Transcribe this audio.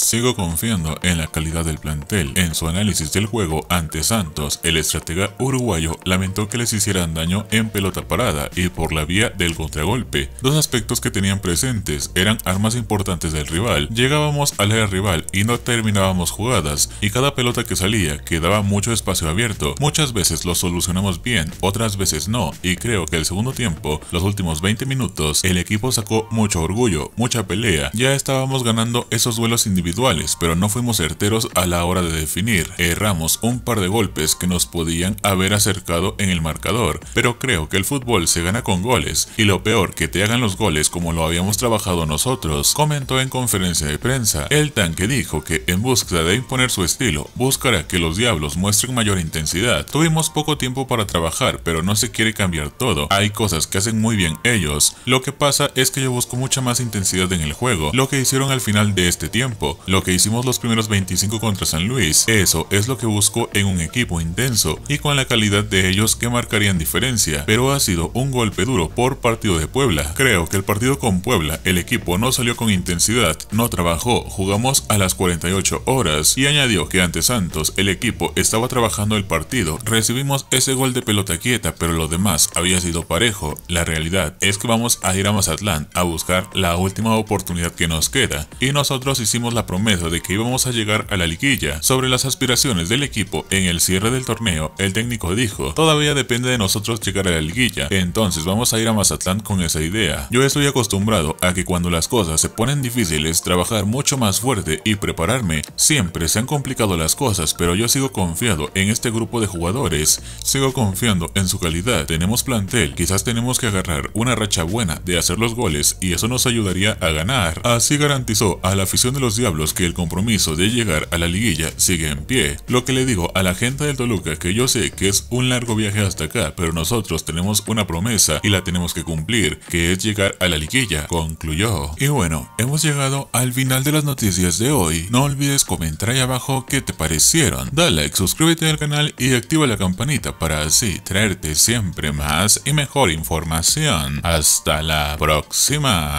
Sigo confiando en la calidad del plantel. En su análisis del juego ante Santos, el estratega uruguayo lamentó que les hicieran daño en pelota parada y por la vía del contragolpe. Dos aspectos que tenían presentes: eran armas importantes del rival, llegábamos al área rival y no terminábamos jugadas, y cada pelota que salía quedaba mucho espacio abierto. Muchas veces lo solucionamos bien, otras veces no, y creo que el segundo tiempo, los últimos 20 minutos, el equipo sacó mucho orgullo, mucha pelea. Ya estábamos ganando esos duelos individuales, pero no fuimos certeros a la hora de definir. Erramos un par de golpes que nos podían haber acercado en el marcador, pero creo que el fútbol se gana con goles, y lo peor que te hagan los goles como lo habíamos trabajado nosotros, comentó en conferencia de prensa. El tanque dijo que en busca de imponer su estilo, buscará que los Diablos muestren mayor intensidad. Tuvimos poco tiempo para trabajar, pero no se quiere cambiar todo. Hay cosas que hacen muy bien ellos. Lo que pasa es que yo busco mucha más intensidad en el juego, lo que hicieron al final de este tiempo. Lo que hicimos los primeros 25 contra San Luis, eso es lo que busco en un equipo intenso y con la calidad de ellos que marcarían diferencia, pero ha sido un golpe duro por partido de Puebla. Creo que el partido con Puebla, el equipo no salió con intensidad, no trabajó, jugamos a las 48 horas y añadió que ante Santos el equipo estaba trabajando el partido, recibimos ese gol de pelota quieta, pero lo demás había sido parejo. La realidad es que vamos a ir a Mazatlán a buscar la última oportunidad que nos queda y nosotros hicimos la promesa de que íbamos a llegar a la liguilla. Sobre las aspiraciones del equipo en el cierre del torneo, el técnico dijo: todavía depende de nosotros llegar a la liguilla, entonces vamos a ir a Mazatlán con esa idea. Yo estoy acostumbrado a que cuando las cosas se ponen difíciles, trabajar mucho más fuerte y prepararme. Siempre se han complicado las cosas, pero yo sigo confiado en este grupo de jugadores, sigo confiando en su calidad. Tenemos plantel, quizás tenemos que agarrar una racha buena de hacer los goles y eso nos ayudaría a ganar. Así garantizó a la afición de los Diablos que el compromiso de llegar a la liguilla sigue en pie. Lo que le digo a la gente del Toluca, que yo sé que es un largo viaje hasta acá, pero nosotros tenemos una promesa y la tenemos que cumplir, que es llegar a la liguilla, concluyó. Y bueno, hemos llegado al final de las noticias de hoy. No olvides comentar ahí abajo qué te parecieron, da like, suscríbete al canal y activa la campanita para así traerte siempre más y mejor información. Hasta la próxima.